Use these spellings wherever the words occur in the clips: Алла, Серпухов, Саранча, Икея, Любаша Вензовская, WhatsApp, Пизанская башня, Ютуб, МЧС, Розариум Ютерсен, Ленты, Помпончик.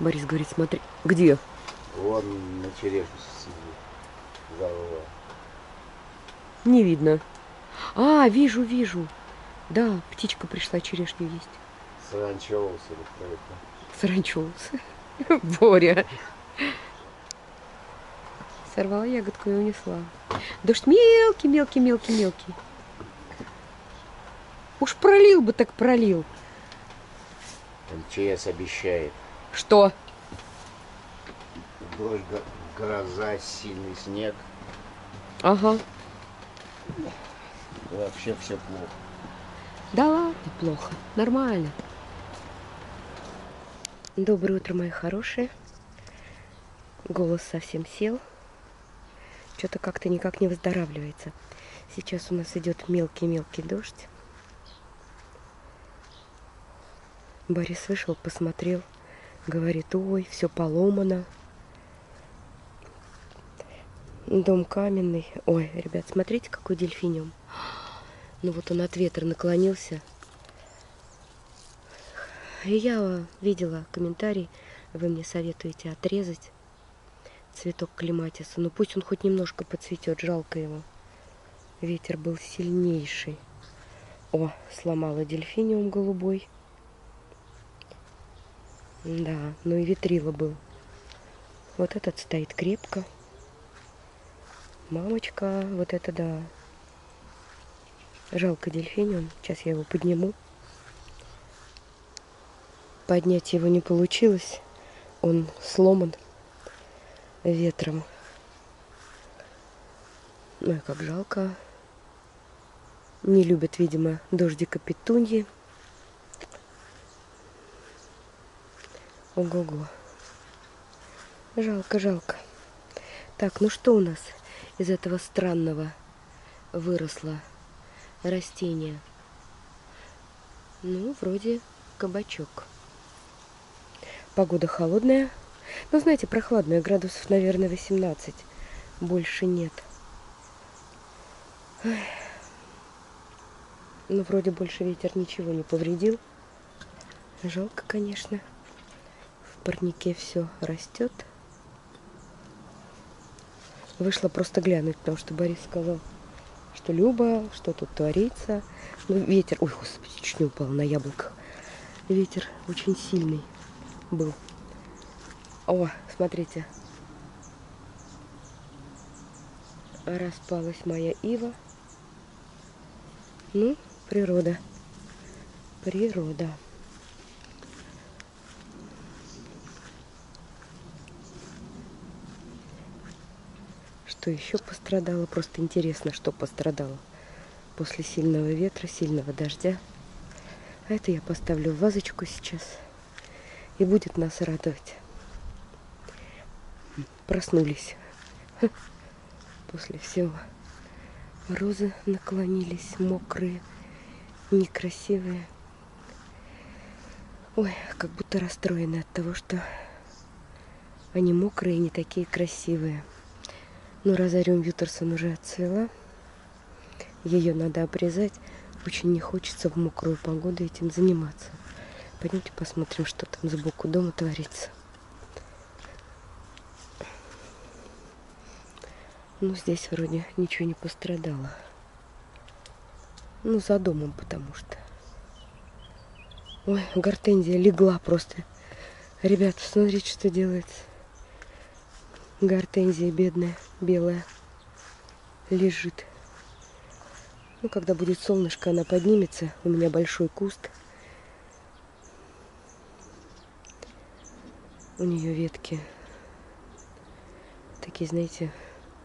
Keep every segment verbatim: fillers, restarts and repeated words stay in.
Борис говорит, смотри. Где? Вон на черешне сидит. Голова. Не видно. А, вижу, вижу. Да, птичка пришла черешню есть. Саранчоусы. Саранчоусы. Боря. Сорвала ягодку и унесла. Дождь мелкий, мелкий, мелкий, мелкий. Уж пролил бы так пролил. МЧС обещает. Что? Дождь, гроза, сильный снег. Ага. Вообще все плохо. Да ладно, плохо. Нормально. Доброе утро, мои хорошие. Голос совсем сел. Что-то как-то никак не выздоравливается. Сейчас у нас идет мелкий-мелкий дождь. Борис вышел, посмотрел. Говорит, ой, все поломано. Дом каменный. Ой, ребят, смотрите, какой дельфиниум. Ну вот он от ветра наклонился. И я видела комментарий. Вы мне советуете отрезать цветок клематиса. Ну пусть он хоть немножко подцветет. Жалко его. Ветер был сильнейший. О, сломала дельфиниум голубой. Да, ну и ветрила был. Вот этот стоит крепко. Мамочка, вот это да. Жалко дельфиниум. Сейчас я его подниму. Поднять его не получилось. Он сломан ветром. Ну и как жалко. Не любят, видимо, дождика петуньи. Ого-го. Жалко, жалко. Так, ну что у нас из этого странного выросло растение? Ну, вроде кабачок. Погода холодная. Ну, знаете, прохладная. Градусов, наверное, восемнадцать. Больше нет. Ой. Ну, вроде больше ветер ничего не повредил. Жалко, конечно. В парнике все растет. Вышла просто глянуть, потому что Борис сказал, что Люба, что тут творится. Ну, ветер... Ой, господи, чуть не упал на яблоках. Ветер очень сильный был. О, смотрите. Распалась моя ива. Ну, природа. Природа. Что еще пострадало? Просто интересно, что пострадало после сильного ветра, сильного дождя. А это я поставлю в вазочку сейчас. И будет нас радовать. Проснулись. После всего. Розы наклонились, мокрые, некрасивые. Ой, как будто расстроены от того, что они мокрые и не такие красивые. Но Розариум Ютерсен уже отцвела. Ее надо обрезать. Очень не хочется в мокрую погоду этим заниматься. Пойдемте посмотрим, что там сбоку дома творится. Ну, здесь вроде ничего не пострадало. Ну, за домом, потому что. Ой, гортензия легла просто. Ребят, смотрите, что делается. Гортензия бедная, белая, лежит. Ну, когда будет солнышко, она поднимется. У меня большой куст. У нее ветки такие, знаете,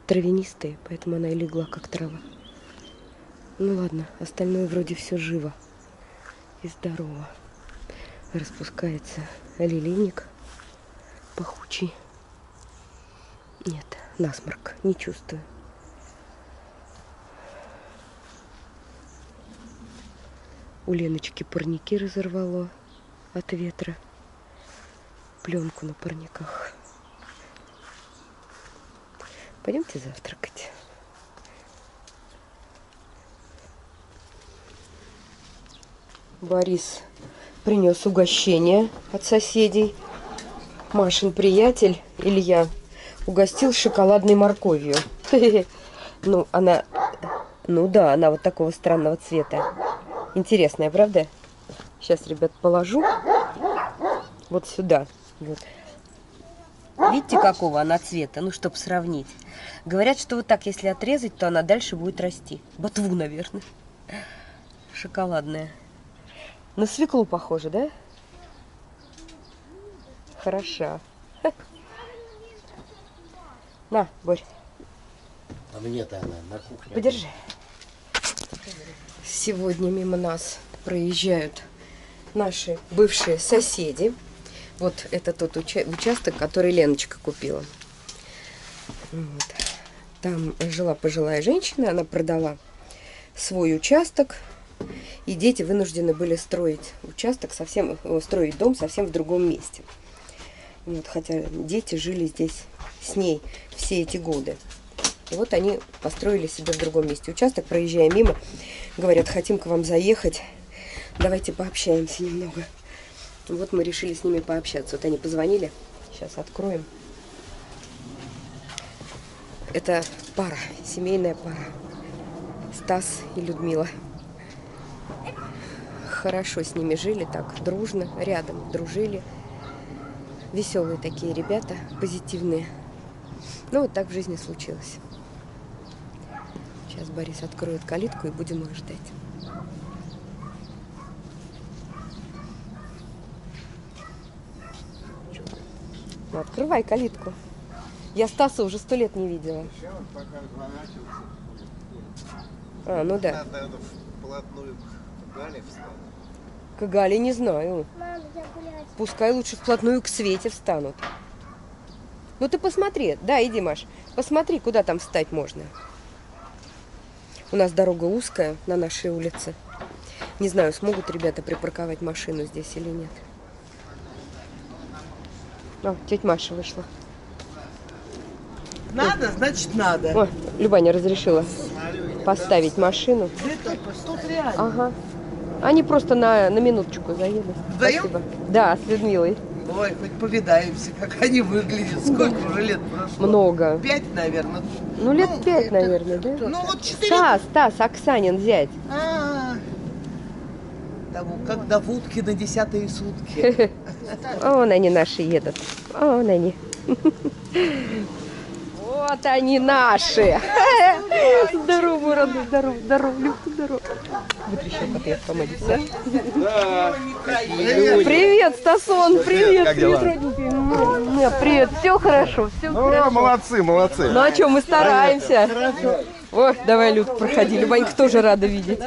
травянистые, поэтому она и легла, как трава. Ну ладно, остальное вроде все живо и здорово. Распускается лилейник пахучий. Нет, насморк, не чувствую. У Леночки парники разорвало от ветра. Пленку на парниках. Пойдемте завтракать. Борис принес угощение от соседей. Машин приятель Илья угостил шоколадной морковью. Ну, она... Ну да, она вот такого странного цвета. Интересная, правда? Сейчас, ребят, положу вот сюда. Вот. Видите, какого она цвета? Ну, чтобы сравнить. Говорят, что вот так, если отрезать, то она дальше будет расти. Ботву, наверное. Шоколадная. На свеклу похоже, да? Хороша. На, Борь. А мне-то она на кухне. Подержи. Сегодня мимо нас проезжают наши бывшие соседи. Вот это тот уча- участок, который Леночка купила. Вот. Там жила пожилая женщина, она продала свой участок. И дети вынуждены были строить участок, совсем, строить дом совсем в другом месте. Вот, хотя дети жили здесь с ней все эти годы. И вот они построили себе в другом месте участок, проезжая мимо, говорят, хотим к вам заехать, давайте пообщаемся немного. Вот мы решили с ними пообщаться. Вот они позвонили, сейчас откроем. Это пара, семейная пара. Стас и Людмила. Хорошо с ними жили, так, дружно, рядом дружили. Веселые такие ребята, позитивные. Ну, вот так в жизни случилось. Сейчас Борис откроет калитку и будем их ждать. Ну, открывай калитку. Я Стаса уже сто лет не видела. А, ну да. К Гале не знаю. Пускай лучше вплотную к Свете встанут. Ну ты посмотри. Да, иди, Маш. Посмотри, куда там встать можно. У нас дорога узкая на нашей улице. Не знаю, смогут ребята припарковать машину здесь или нет. О, тетя Маша вышла. Надо, значит надо. О, Любаня разрешила поставить машину. Это тут реально. Ага. Они просто на, на минуточку заедут. Вдвоем? Спасибо. Да, с Людмилой. Ой, хоть повидаемся, как они выглядят. Сколько да. уже лет прошло? Много. Пять, наверное. Ну, лет ну, пять, это, наверное, да? Ну, вот четыре. Стас, Стас, Оксанин зять. А, -а, -а. Когда в утке на десятые сутки. Вон они наши едут. Вон они. Вот они наши. Здорово, родной, здорово, здорово, Люка, здорово. Вытрещал, как я помолюсь, да? Да. Привет, Стасон, привет, привет, родненький. Привет, все хорошо, все ну, хорошо. Молодцы, молодцы. Ну, а что, мы стараемся. Ой, давай, Люк, проходи. Любанька тоже рада видеть.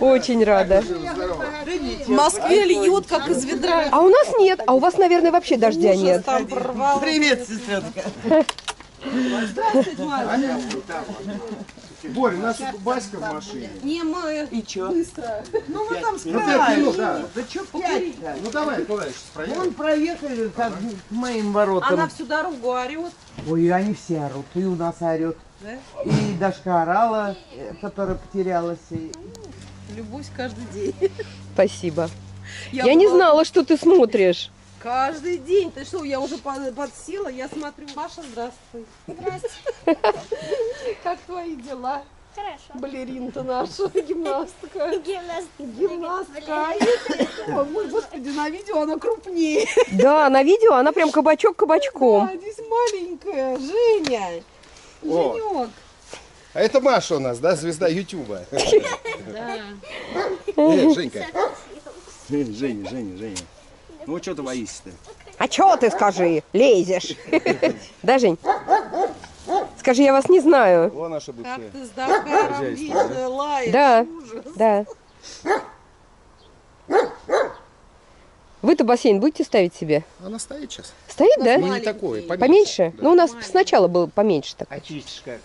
Очень рада. В Москве льет, как из ведра. А у нас нет, а у вас, наверное, вообще дождя нет. Привет, сестренка. Здравствуйте, Валя. Борь, у нас Баська в машине. Не, мы... И чё? Быстро. Ну, мы там справились. Ну, да. Да чё пять? Ну, давай, давай, сейчас проедем. Вон проехали как к моим воротам. Она всю дорогу орёт. Ой, они все орут. И у нас орёт. Да? И Дашка орала, которая потерялась. И... Любовь каждый день. Спасибо. Я, Я не знала, что ты смотришь. Каждый день. Ты что, я уже подсела, я смотрю. Маша, здравствуй. Здравствуй. Как твои дела? Хорошо. Балерин-то наша, гимнастка. Гимнастка. Гимнастка. О, мой господи, на видео она крупнее. Да, на видео она прям кабачок кабачком. Да, здесь маленькая. Женя. Женек. А это Маша у нас, да, звезда Ютуба. Да. Женька. Женя, Женя, Женя. Ну, что ты боишься-то? А что ты, скажи, лезешь? Да, Жень? Скажи, я вас не знаю. Вон наша бывшая. Как ты с Дакаром видно, лаешь, да, да. Вы-то бассейн будете ставить себе? Она стоит сейчас. Стоит, да? Не такой, поменьше. Поменьше? Ну, у нас сначала было поменьше так. А чистишь как?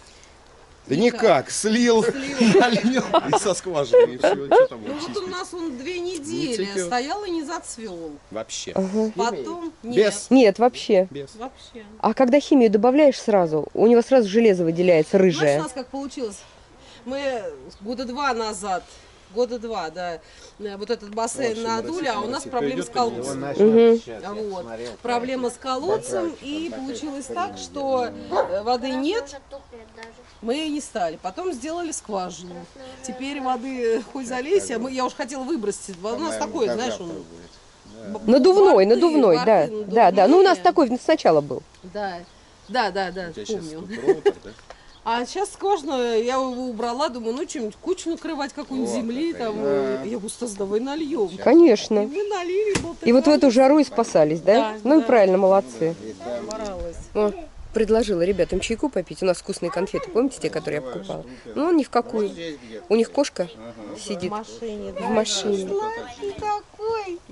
Да никак, слил, налил и со скважины, и все, что там. Ну вот у нас он две недели стоял и не зацвел. Вообще. Потом нет. Нет, вообще. Вообще. А когда химию добавляешь сразу, у него сразу железо выделяется, рыжее. Знаешь, у нас как получилось? Мы года два назад Года два, да. Вот этот бассейн надули, а у нас проблема с колодцем. Угу. Вот. Проблема с колодцем, и получилось так, что воды нет, мы и не стали. Потом сделали скважину. Теперь воды хоть залезь, а мы, я уж хотела выбросить. У нас такой, знаешь, он... Надувной, борты, надувной, борты, да, надувные. Да, да. Ну у нас такой сначала был. Да, да, да, да, помню. А сейчас скважина, я его убрала, думаю, ну чем-нибудь кучу накрывать, какую-нибудь земли, там, да. Я говорю, Стас, давай нальем. Конечно. И мы налили. И вот в эту жару и спасались, да? Да, ну да. И правильно, молодцы. О, предложила ребятам чайку попить, у нас вкусные конфеты, помните те, которые я покупала? Ну, ни в какую. У них кошка сидит в машине. В машине.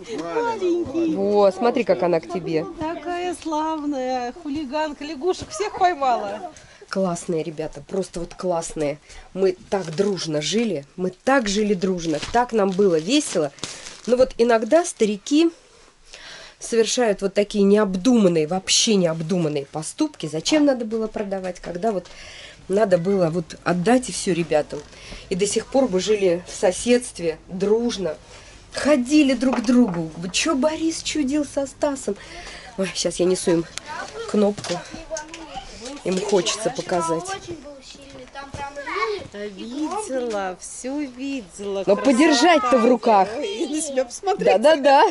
Маленький. Вот, смотри, как она к тебе. Такая славная хулиганка, лягушек всех поймала. Классные ребята, просто вот классные. Мы так дружно жили, мы так жили дружно, так нам было весело. Но вот иногда старики совершают вот такие необдуманные, вообще необдуманные поступки. Зачем надо было продавать, когда вот надо было вот отдать и все ребятам. И до сих пор мы жили в соседстве, дружно. Ходили друг к другу. Че Борис чудил со Стасом? Ой, сейчас я несу им кнопку. Им хочется показать. Видела, все видела. Но подержать-то в руках. Да-да-да.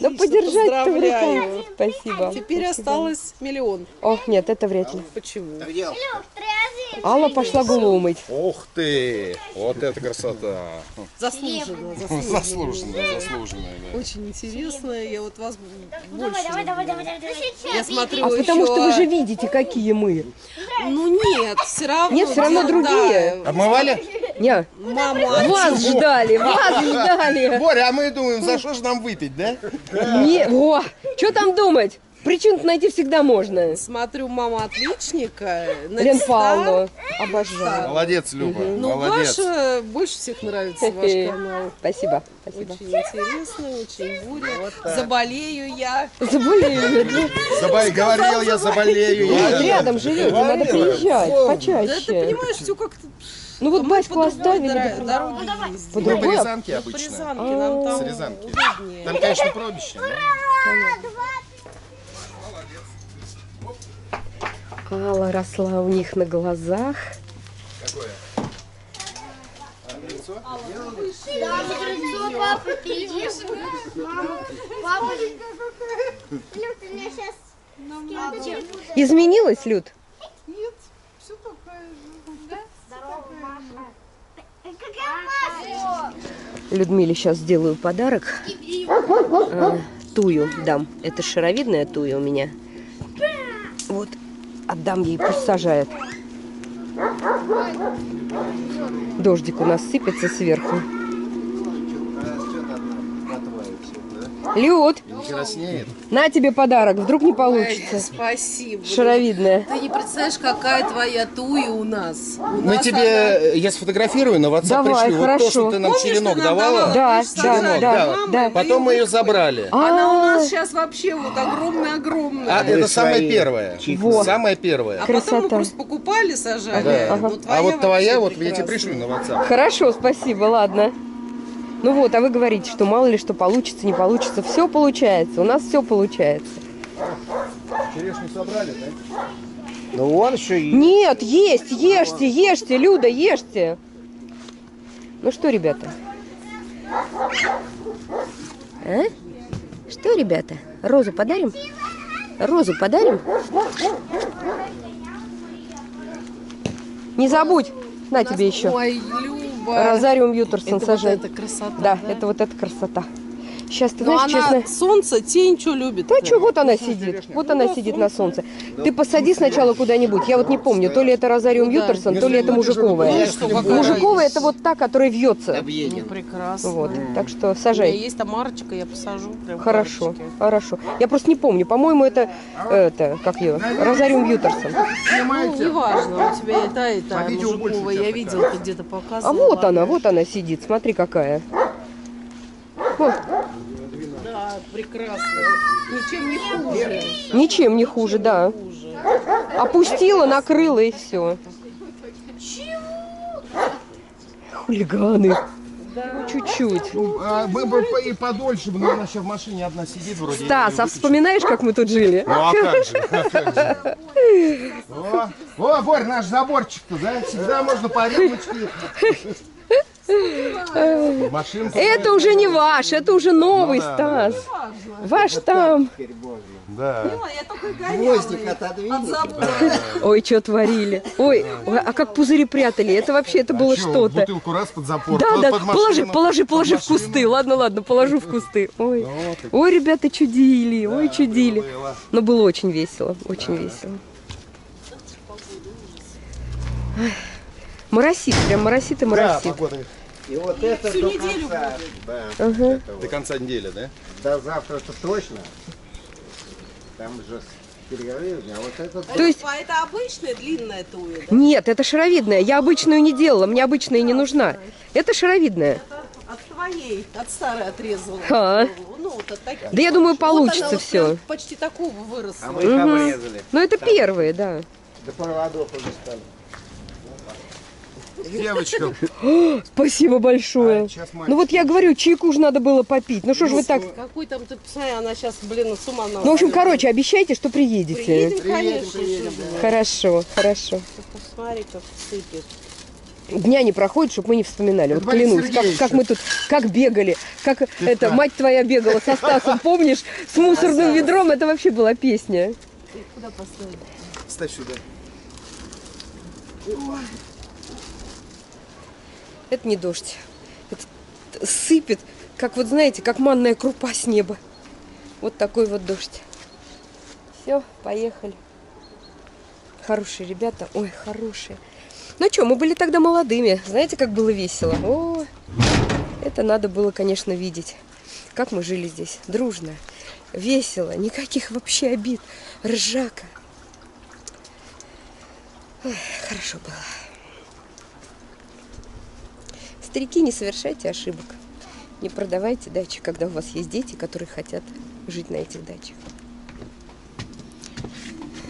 Но подержать-то в руках. Спасибо. Теперь осталось миллион. Ох, нет, это вряд ли. Почему? Алла пошла голову мыть. Ух ты! Вот это красота! Заслуженная, заслуженная, заслуженная. Очень интересно. Я вот вас больше. Я смотрю. А потому что вы же видите, какие мы. Ну нет, все равно. Нет, все равно другие. Обмывали? Нет. Мама, вас ждали, вас ждали. Боря, а мы думаем, за что же нам выпить, да? Не, о, что там думать? Причин-то найти всегда можно. Смотрю, мама отличника. Лен Павловну. Обожаю. Молодец, Люба. Угу. Ну, молодец. Ваша больше всех нравится ваш канал. Спасибо. Спасибо. Очень интересно, очень буря. Вот заболею я. Заболею. Говорил я, заболею. Рядом живете, надо приезжать почаще. Ты понимаешь, все как-то... Ну вот Баську оставили. Мы по Рязанке обычно. Нам там Рязанки. Там, конечно, пробище. Алла росла у них на глазах. Какое? Лицо? Изменилась, Люд? Нет, все такое же. Здорово, Маша. Людмиле сейчас сделаю подарок. А, тую дам. Это шаровидная туя у меня. Вот. Отдам ей, пусть сажает. Дождик у нас сыпется сверху. Люд, на тебе подарок, вдруг не получится. Ой, спасибо. Шаровидная. Ты не представляешь, какая твоя туя у нас. У Мы нас тебе, она... я сфотографирую, на WhatsApp давай, пришлю. Хорошо. Вот то, что ты нам Помнишь, черенок ты нам давала? Да, черенок, да, да, да. да. Потом мы ее забрали. А -а -а. Она у нас сейчас вообще вот огромная-огромная. А, это самая первая. Вот. Самая первая. А Красота. Потом мы просто покупали, сажали. Ага. Ага. А вот твоя, вот прекрасна. Я тебе пришлю на WhatsApp. Хорошо, спасибо, ладно. Ну вот, а вы говорите, что мало ли что получится, не получится. Все получается, у нас все получается. Черешню собрали, да? Ну вон еще есть. Нет, есть, ешьте, ешьте, Люда, ешьте. Ну что, ребята? А? Что, ребята? Розу подарим? Розу подарим? Не забудь, на тебе еще. Розариум Ютерсен сажает. Вот красота, да, да, это вот эта красота. Сейчас, ты знаешь, она, честно... солнце, тень, что любит. Да, что, вот она сидит. Вот она сидит на солнце. Ты посади сначала куда-нибудь. Я вот не помню, то ли это Розариум Ютерсен, то ли это мужиковая. Мужиковая – это вот та, которая вьется. Прекрасно. Вот, так что сажай. Есть там марочка, я посажу. Хорошо, хорошо. Я просто не помню. По-моему, это, это, как ее, Розариум Ютерсен. Ну, неважно, у тебя и та, и та мужиковая. Я видела, ты где-то показывала. А вот она, вот она сидит. Смотри, какая. Вот. Да, прекрасно. Ничем не хуже. Ничем не хуже, да. Опустила, накрыла и все. Чего? Хулиганы. чуть-чуть. Мы бы и подольше, но она сейчас в машине одна сидит вроде. Стас, а вспоминаешь, как мы тут жили? Ну а как же, а как же. О, о, Борь, наш заборчик-то, да? Всегда можно по рюмочке. Машинку это мы... уже не ваш, это уже новый, ну, да, Стас. Да, да. Ваш это там. Да. Ой, что творили. Ой, да. А как пузыри прятали. Это вообще, это а было что-то. Бутылку раз под запор. Да, под, да. Под машину, положи, положи, положи в кусты. Ладно, ладно, положу в кусты. Ой, вот. Ой, ребята чудили, да, ой, чудили. Было. Но было очень весело, очень да. весело. Ой. Моросит, прям моросит и моросит. Да, погода. И вот и это всю до неделю конца. Да, угу. это до вот. конца недели, да? До завтра-то точно. Там же перегорели, а вот это... То есть... А это обычная длинная туя, да? Нет, это шаровидная. Я обычную не делала, мне обычная не нужна. Это шаровидная. Это от твоей, от старой отрезала. А. Ну, вот от таких. Да я думаю, получится вот все. Вот почти такого выросло. А мы их угу. обрезали. Ну это там первые, да. До проводов уже стали. Девочка. Спасибо большое. А, ну вот я говорю, чайку же надо было попить. Ну что ж вы так... Какой там ты, посмотри, она сейчас, блин, с ума наводит. Ну, в общем, короче, обещайте, что приедете. Приедем, приедем, конечно. Приедем, да. Хорошо, хорошо. Посмотри, как сыпет. Дня не проходит, чтобы мы не вспоминали. Вот клянусь, как, как мы тут, как бегали, как ты это, как? Мать твоя бегала со Стасом, помнишь? С мусорным ведром, это вообще была песня. Ты куда поставили? Ставь сюда. Это не дождь. Это сыпет, как вот знаете, как манная крупа с неба. Вот такой вот дождь. Все, поехали. Хорошие ребята. Ой, хорошие. Ну что, мы были тогда молодыми. Знаете, как было весело? О, это надо было, конечно, видеть. Как мы жили здесь. Дружно, весело. Никаких вообще обид. Ржака. Ой, хорошо было. Старики, не совершайте ошибок. Не продавайте дачи, когда у вас есть дети, которые хотят жить на этих дачах.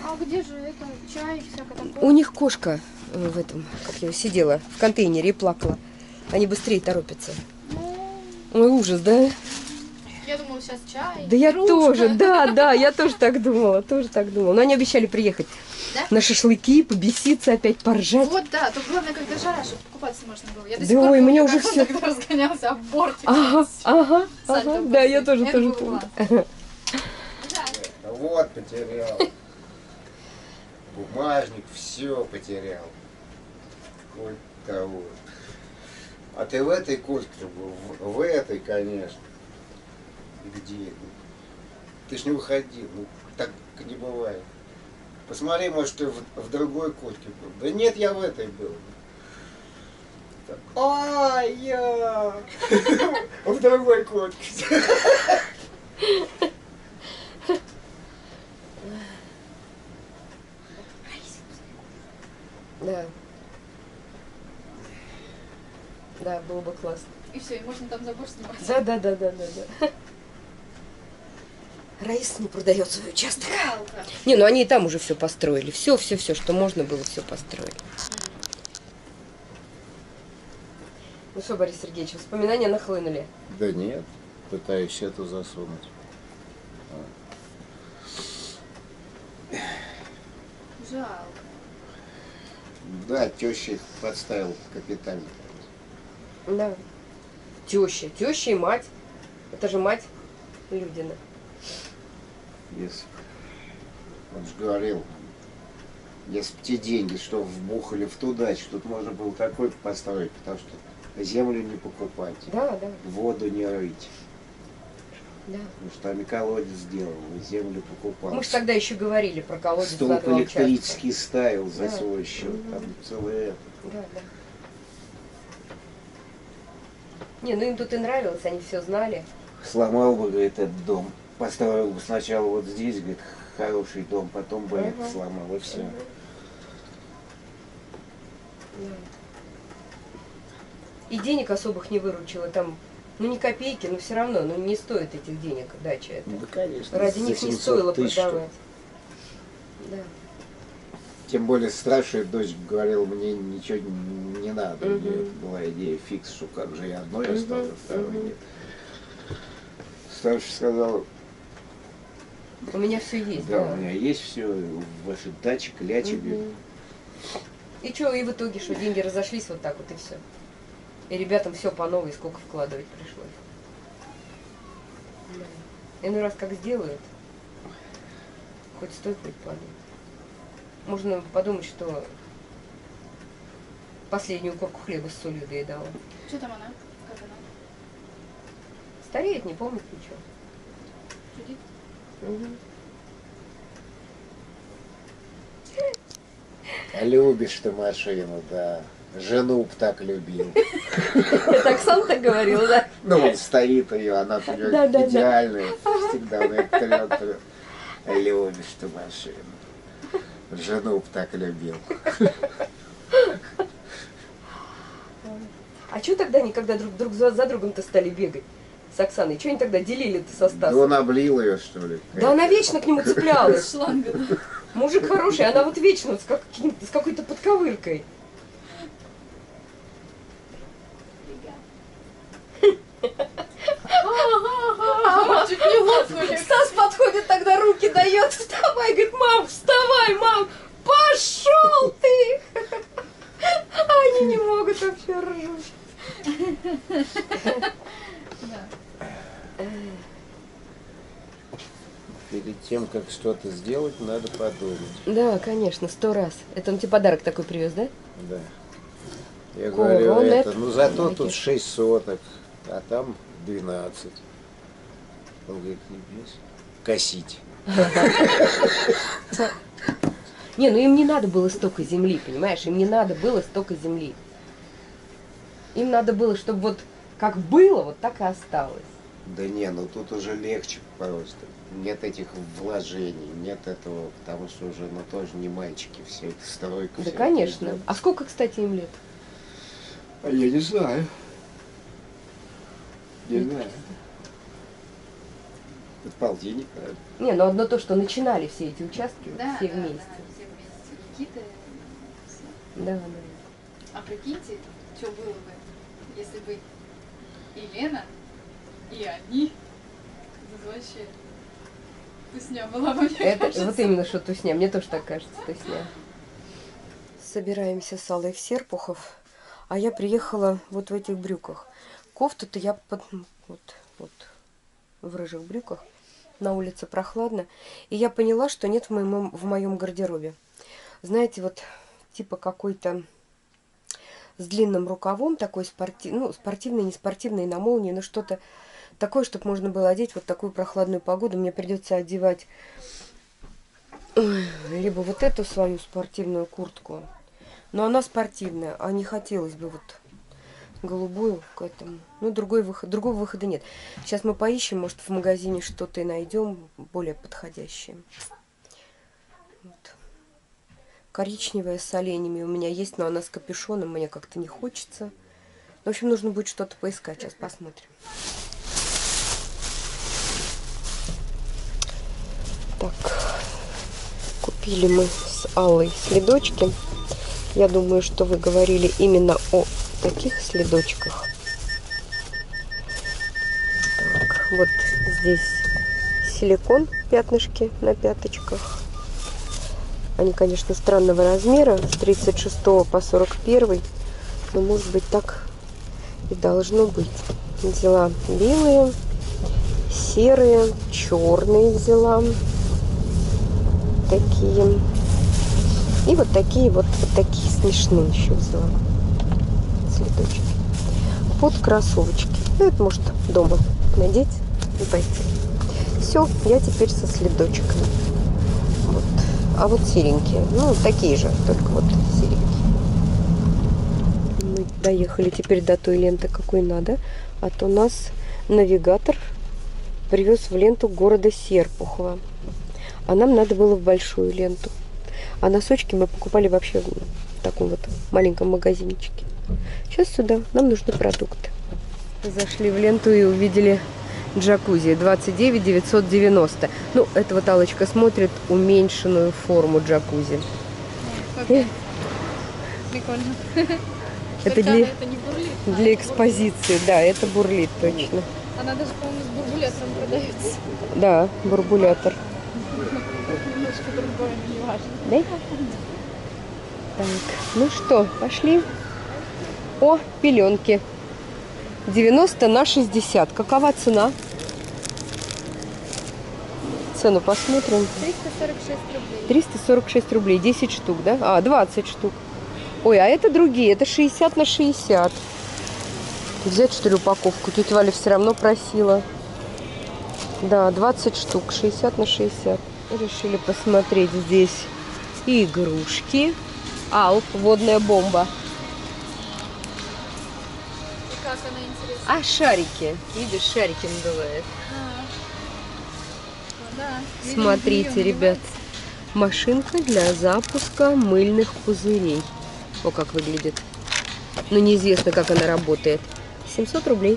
А где же это чай и всякое такое? У них кошка в этом, как я сидела, в контейнере и плакала. Они быстрее торопятся. Ой, ужас, да? Я думала, сейчас чай. Да я ручка. тоже, да, да, я тоже так думала, тоже так думала. Но они обещали приехать да? на шашлыки, побеситься, опять поржать. Вот, да, тут главное, когда жара, чтобы покупаться можно было. Я до сих да, ой, мне уже все. Когда разгонялся об бортик. Ага, ага, ага, да, я тоже, это тоже помню. Ага. Да. Вот, потерял. Бумажник все потерял. Сколько того. А ты в этой куртке был, в этой, конечно. Где? Ты ж не выходил, ну, так не бывает. Посмотри, может, ты в, в другой куртке был. Да нет, я в этой был. А я в другой куртке. Да. Да, было бы классно. И все, и можно там забор снимать. Да, да, да, да, да, да. Раиса не продает свой участок. Жалко. Не, ну они и там уже все построили. Все, все, все, что можно было, все построили. Ну что, Борис Сергеевич, воспоминания нахлынули? Да нет, пытаюсь это засунуть. Жалко. Да, теща подставил капитально. Да. Теща, теща и мать. Это же мать Людина. Yes. Он же говорил, если бы те деньги, что вбухали в ту дачу, тут можно было такой построить, потому что землю не покупать, да, да. воду не рыть. Да. Потому что там и колодец сделал, и землю покупал. Мы же тогда еще говорили про колодец. Столб электрический участка. ставил за да. свой счет, угу. там целое это. Да, да. Не, ну им тут и нравилось, они все знали. Сломал бы, говорит, этот дом. Поставил бы сначала вот здесь, говорит, хороший дом, потом бы это сломал, и все. Uh -huh. И денег особых не выручила там, ну не копейки, но все равно, ну не стоит этих денег дача это. Да, конечно. Ради них не стоило продавать. Да. тем более старшая дочь говорила, мне ничего не надо. Mm-hmm. Мне была идея фикс, что как же я одной mm-hmm. осталась, второй mm-hmm. нет. Старшая сказала, у меня все есть. Да, да, у меня есть все, ваши дачи, клячи. Mm-hmm. И что, и в итоге, что деньги разошлись вот так вот и все. И ребятам все по новой, сколько вкладывать пришлось. И ну раз как сделают, хоть стоит предположить. Можно подумать, что последнюю корку хлеба с солью доедала. Что там она? Как она? Стареет, не помнит ничего. Сидит? Угу. Любишь ты машину, да. Жену б так любил. Это Оксана говорила, да? Ну, он стоит ее, она у нее идеальная. Всегда он ее трет, трет. Любишь ты машину. Жену б так любил. А что тогда они, когда друг, друг за другом-то стали бегать с Оксаной? Что они тогда делили-то со Стасом? Да он облил ее, что ли. Да она вечно к нему цеплялась. Мужик хороший, она вот вечно с, как, с какой-то подковыркой. Чуть не лопнули. Стас подходит, тогда руки дает, вставай, говорит, мам, вставай, мам, пошел ты! А они не могут вообще ржать. Перед тем, как что-то сделать, надо подумать. Да, конечно, сто раз. Это он тебе подарок такой привез, да? Да. Я говорю, это, ну зато тут шесть соток, а там двенадцать. Он говорит, не бьюсь. Косить. Не, ну им не надо было столько земли, понимаешь? Им не надо было столько земли. Им надо было, чтобы вот как было, вот так и осталось. Да не, ну тут уже легче просто. Нет этих вложений, нет этого, потому что уже, ну, тоже не мальчики, все это стройка. Да, конечно. Это... А сколько, кстати, им лет? А я не знаю. Не, не знаю. Это полтинник, правда? Не, ну одно то, что начинали все эти участки, да, все, да, вместе. Да, все вместе. Какие-то... Да, да. А прикиньте, что было бы, если бы и Лена, и они... Вообще... Тусня была бы, мне кажется. Вот именно, что тусня. Мне тоже так кажется, тусня. Собираемся с Аллой в Серпухов, а я приехала вот в этих брюках. Кофту-то я под... вот, вот, в рыжих брюках. На улице прохладно. И я поняла, что нет в моем, в моем гардеробе. Знаете, вот типа какой-то с длинным рукавом, такой спортивный, ну, спортивный, не спортивный, на молнии, но что-то такое, чтобы можно было одеть вот такую прохладную погоду. Мне придется одевать либо вот эту свою спортивную куртку, но она спортивная, а не хотелось бы вот голубую к этому. Ну, другой выход, другого выхода нет. Сейчас мы поищем, может, в магазине что-то и найдем более подходящее. Вот. Коричневая с оленями у меня есть, но она с капюшоном, мне как-то не хочется. В общем, нужно будет что-то поискать, сейчас посмотрим. Так, купили мы с Аллой следочки. Я думаю, что вы говорили именно о таких следочках. Так, вот здесь силикон, пятнышки на пяточках. Они, конечно, странного размера, с тридцать шесть по сорок один, но, может быть, так и должно быть. Взяла белые, серые, черные взяла. Такие. И вот такие вот, вот такие смешные еще взяла цветочки. Под кроссовочки. Ну, это может дома надеть и пойти. Все, я теперь со следочками. Вот. А вот серенькие. Ну, такие же, только вот серенькие. Мы доехали теперь до той ленты, какой надо. А то нас навигатор привез в ленту города Серпухова. А нам надо было в большую ленту. А носочки мы покупали вообще в таком вот маленьком магазинчике. Сейчас сюда. Нам нужны продукты. Зашли в ленту и увидели джакузи. двадцать девять тысяч девятьсот девяносто. Ну, это вот Аллочка смотрит уменьшенную форму джакузи. Окей. Прикольно. Это для, это не бурлит, для экспозиции, бурлит. Да, это бурлит точно. Она даже, по-моему, с бурбулятором продается. Да, бурбулятор. Немножко другое, но не важно. Да? Так, ну что, пошли. О, пеленки. девяносто на шестьдесят. Какова цена? Цену посмотрим. триста сорок шесть рублей. триста сорок шесть рублей. десять штук, да? А, двадцать штук. Ой, а это другие. Это шестьдесят на шестьдесят. Взять, что ли, упаковку? Тетя Валя все равно просила. Да, двадцать штук. шестьдесят на шестьдесят. Решили посмотреть здесь игрушки. А, вот водная бомба. И как она интересна? А, шарики. Видишь, шарики надувает. Смотрите, ребят, машинка для запуска мыльных пузырей. О, как выглядит. Но неизвестно, как она работает. семьсот рублей.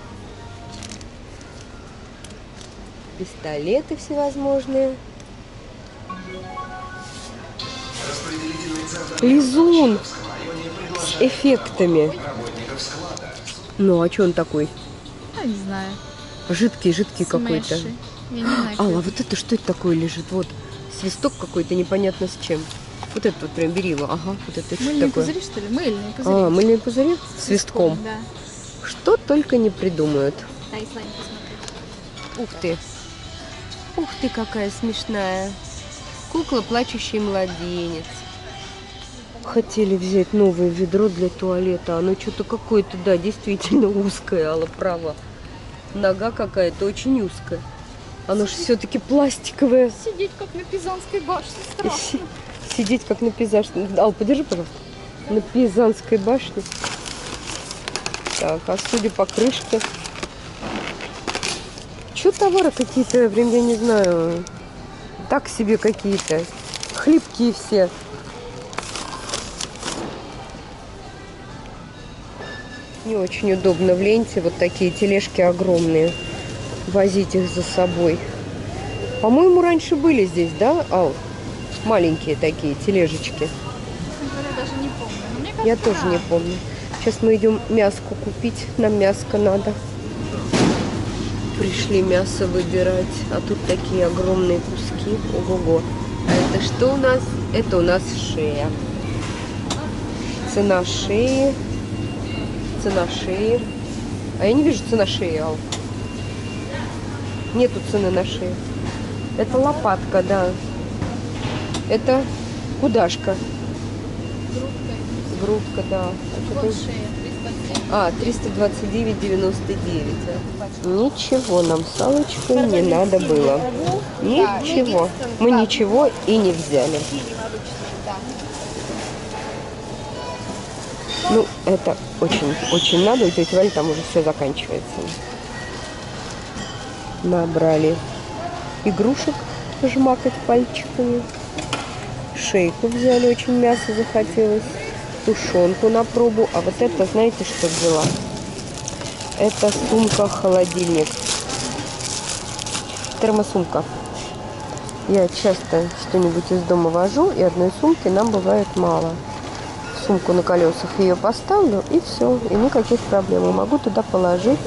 Пистолеты всевозможные. Лизун с эффектами. Ну, а что он такой? Я не знаю. Жидкий-жидкий какой-то. Алла, вот это что это такое лежит? Вот свисток какой-то непонятно с чем. Вот это вот прям бери его. Ага, вот это мыльные что такое? Пузыри, что ли? Мыльные пузыри. А, мыльные пузыри с свистком. Да. Что только не придумают. Да, и слайм посмотрю. Ух ты. Ух ты, какая смешная. Кукла плачущий младенец. Хотели взять новое ведро для туалета. Оно что-то какое-то, да, действительно узкое, Алла права. Нога какая-то очень узкая. Оно же все-таки пластиковое. Сидеть как на Пизанской башне. Страшно. Сидеть как на Пизанской. Ал, подержи, пожалуйста. На Пизанской башне. Так, а судя по крышке. Че товары какие-то, прям я не знаю. Так себе какие-то. Хлипкие все. Не очень удобно в Ленте. Вот такие тележки огромные. Возить их за собой. По-моему, раньше были здесь, да, Ал? Маленькие такие тележечки. Я даже не помню. Но мне кажется, я тоже да. не помню. Сейчас мы идем мяску купить. Нам мяско надо. Пришли мясо выбирать. А тут такие огромные куски. Ого-го. А это что у нас? Это у нас шея. Цена шеи. Цена шеи. А я не вижу цена шеи, Ал. Нету цены на шею. Это лопатка, да. Это кудашка. Грудка. Грудка, да. Вот шея, триста двадцать девять. А, триста двадцать девять девяносто девять. Ничего нам с Аллочкой не надо было. Ничего. Мы ничего и не взяли. Ну, это очень, очень надо. У тети Вали там уже все заканчивается. Набрали игрушек жмакать пальчиками. Шейку взяли, очень мясо захотелось. Тушенку на пробу. А вот это, знаете, что взяла? Это сумка-холодильник. Термосумка. Я часто что-нибудь из дома вожу, и одной сумки нам бывает мало. Сумку на колесах ее поставлю, и все. И никаких проблем. Я могу туда положить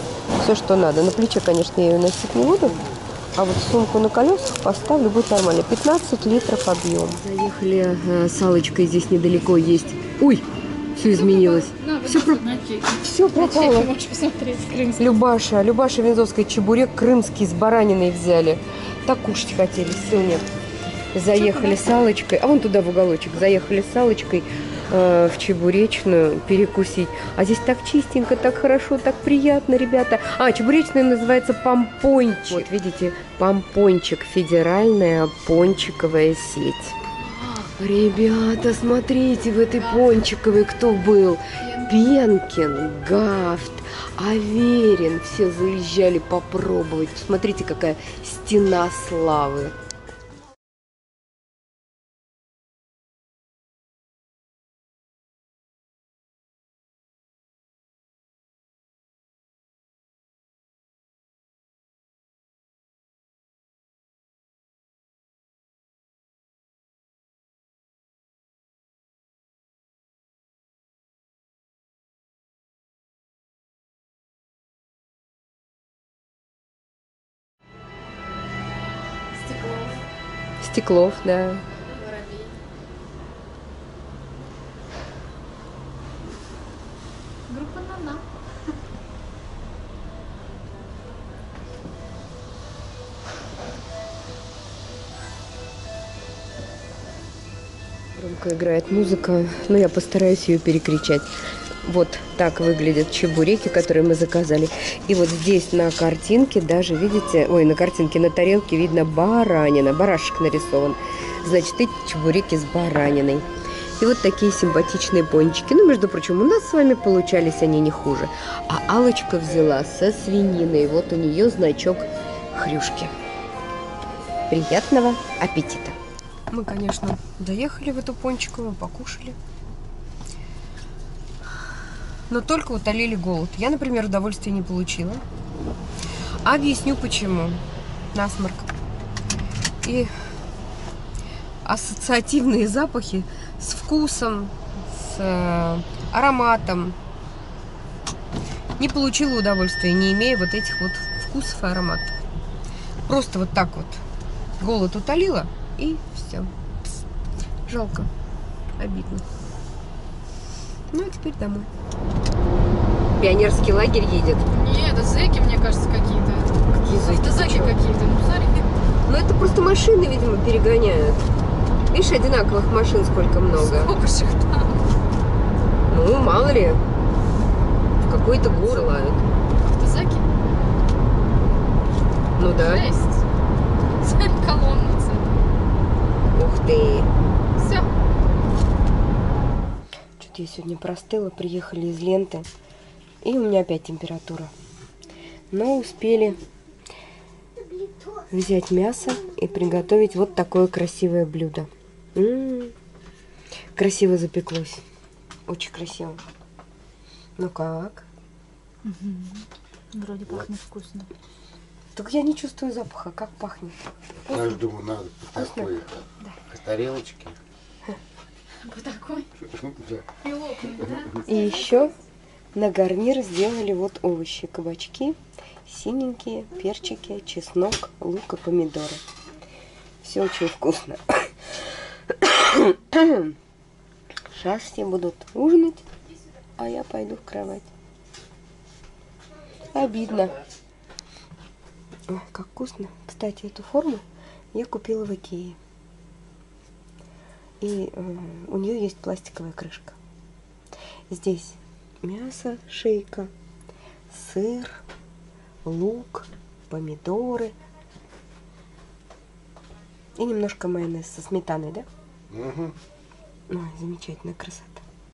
все, что надо. На плече, конечно, я ее носить не буду. А вот сумку на колесах поставлю, будет нормально. пятнадцать литров объем. Заехали э, с Аллочкой, здесь недалеко есть. Ой, все изменилось. Ну, все, про... все пропало. Любаша, Любаша Вензовская, чебурек крымский с бараниной взяли. Так кушать хотели, сил нет. Заехали с Аллочкой, а вон туда в уголочек. Заехали с Аллочкой в чебуречную перекусить. А здесь так чистенько, так хорошо, так приятно, ребята. А, чебуречная называется Помпончик. Вот, видите, Помпончик. Федеральная пончиковая сеть. Ребята, смотрите, в этой пончиковой кто был? Пенкин, Гафт, Аверин. Все заезжали попробовать. Смотрите, какая стена славы. Стеклов, да. Группа Нана. Громко играет музыка, но я постараюсь ее перекричать. Вот так выглядят чебуреки, которые мы заказали. И вот здесь на картинке даже, видите, ой, на картинке, на тарелке видно баранина, барашек нарисован. Значит, эти чебуреки с бараниной. И вот такие симпатичные пончики. Ну, между прочим, у нас с вами получались они не хуже. А Аллочка взяла со свининой. Вот у нее значок хрюшки. Приятного аппетита! Мы, конечно, доехали в эту пончиковую, покушали. Но только утолили голод. Я, например, удовольствия не получила. Объясню, почему. Насморк. И ассоциативные запахи с вкусом, с ароматом. Не получила удовольствия, не имея вот этих вот вкусов и ароматов. Просто вот так вот голод утолила, и все. Жалко. Обидно. Ну, а теперь домой. Пионерский лагерь едет. Не, это зэки, мне кажется, какие-то. Какие зэки? Это зэки какие-то. Ну, это просто машины, видимо, перегоняют. Видишь, одинаковых машин сколько много. Сколько же их там? Ну, мало ли. В какой-то город лают. Автозаки? Ну, да. Жесть. Цель колонна, цель. Ух ты. Все. Что-то я сегодня простыла. Приехали из Ленты. И у меня опять температура. Но успели взять мясо и приготовить вот такое красивое блюдо. М-м-м. Красиво запеклось. Очень красиво. Ну как? Угу. Вроде пахнет вкусно. Так я не чувствую запаха. Как пахнет? Вкусно? Я же думаю, надо по такой тарелочке. По такой? И еще на гарнир сделали вот овощи. Кабачки. Синенькие, перчики, чеснок, лук и помидоры. Все очень вкусно. Сейчас все будут ужинать, а я пойду в кровать. Обидно. Ой, как вкусно. Кстати, эту форму я купила в Икее. И э, у нее есть пластиковая крышка. Здесь мясо, шейка, сыр, лук, помидоры и немножко майонез со сметаной, да? Угу. Ой, замечательная красота.